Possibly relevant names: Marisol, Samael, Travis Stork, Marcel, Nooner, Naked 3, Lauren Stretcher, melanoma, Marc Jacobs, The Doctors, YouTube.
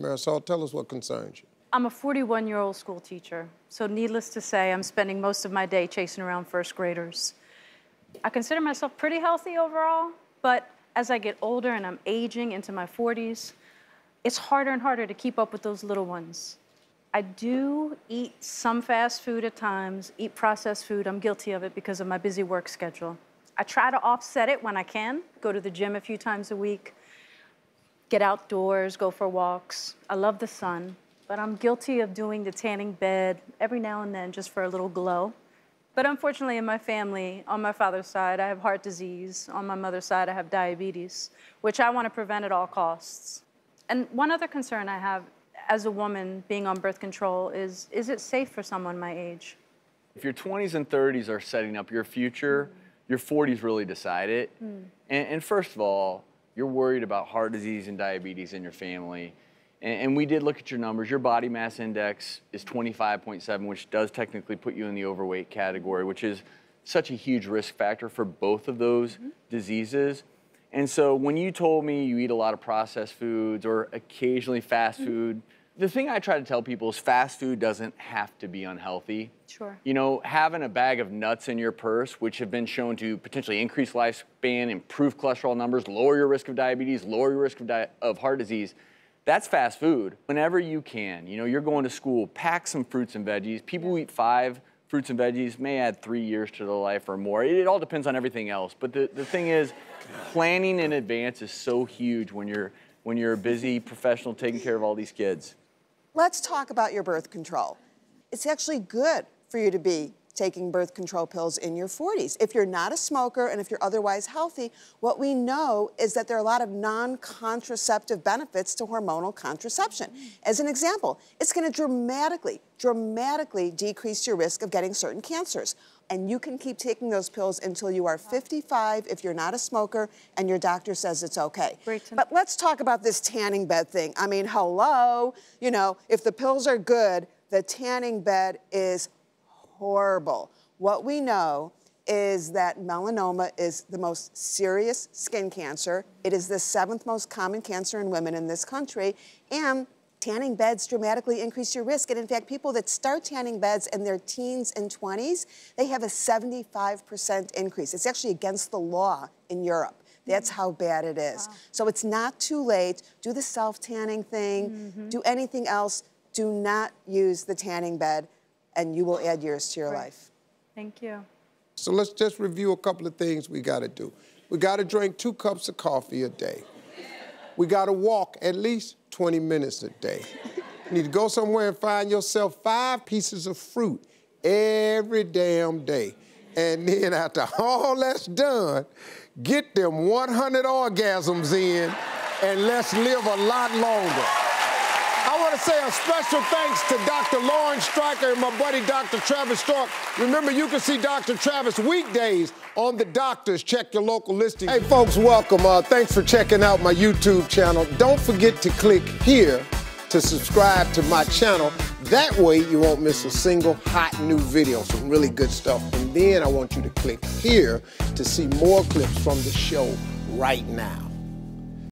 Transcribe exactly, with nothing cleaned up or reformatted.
Marisol, tell us what concerns you. I'm a forty-one-year-old school teacher, so needless to say, I'm spending most of my day chasing around first graders. I consider myself pretty healthy overall, but as I get older and I'm aging into my forties, it's harder and harder to keep up with those little ones. I do eat some fast food at times, eat processed food. I'm guilty of it because of my busy work schedule. I try to offset it when I can, go to the gym a few times a week, get outdoors, go for walks. I love the sun, but I'm guilty of doing the tanning bed every now and then just for a little glow. But unfortunately in my family, on my father's side, I have heart disease. On my mother's side, I have diabetes, which I want to prevent at all costs. And one other concern I have as a woman being on birth control is, is it safe for someone my age? If your twenties and thirties are setting up your future, mm. your forties really decide it. Mm. And, and first of all, you're worried about heart disease and diabetes in your family. And, and we did look at your numbers. Your body mass index is twenty-five point seven, which does technically put you in the overweight category, which is such a huge risk factor for both of those mm-hmm. diseases. And so when you told me you eat a lot of processed foods or occasionally fast food, the thing I try to tell people is fast food doesn't have to be unhealthy. Sure. You know, having a bag of nuts in your purse, which have been shown to potentially increase lifespan, improve cholesterol numbers, lower your risk of diabetes, lower your risk of, di of heart disease, that's fast food. Whenever you can, you know, you're going to school, pack some fruits and veggies. People who eat five fruits and veggies may add three years to their life or more. It, it all depends on everything else. But the, the thing is, planning in advance is so huge when you're, when you're a busy professional taking care of all these kids. Let's talk about your birth control. It's actually good for you to be taking birth control pills in your forties. If you're not a smoker and if you're otherwise healthy, what we know is that there are a lot of non-contraceptive benefits to hormonal contraception. As an example, it's going to dramatically, dramatically decrease your risk of getting certain cancers. And you can keep taking those pills until you are fifty-five if you're not a smoker and your doctor says it's okay. Great. But let's talk about this tanning bed thing. I mean, hello, you know, if the pills are good, the tanning bed is horrible. What we know is that melanoma is the most serious skin cancer. It is the seventh most common cancer in women in this country. And tanning beds dramatically increase your risk. And in fact, people that start tanning beds in their teens and twenties, they have a seventy-five percent increase. It's actually against the law in Europe. That's how bad it is. Wow. So it's not too late. Do the self-tanning thing, mm-hmm. do anything else. Do not use the tanning bed, and you will add years to your life. Thank you. So let's just review a couple of things we gotta do. We gotta drink two cups of coffee a day. We gotta walk at least twenty minutes a day. You need to go somewhere and find yourself five pieces of fruit every damn day. And then after all that's done, get them one hundred orgasms in and let's live a lot longer. I want to say a special thanks to Doctor Lauren Stretcher and my buddy Doctor Travis Stork. Remember, you can see Doctor Travis weekdays on The Doctors. Check your local listing. Hey, folks, welcome. Uh, thanks for checking out my YouTube channel. Don't forget to click here to subscribe to my channel. That way, you won't miss a single hot new video, some really good stuff. And then I want you to click here to see more clips from the show right now.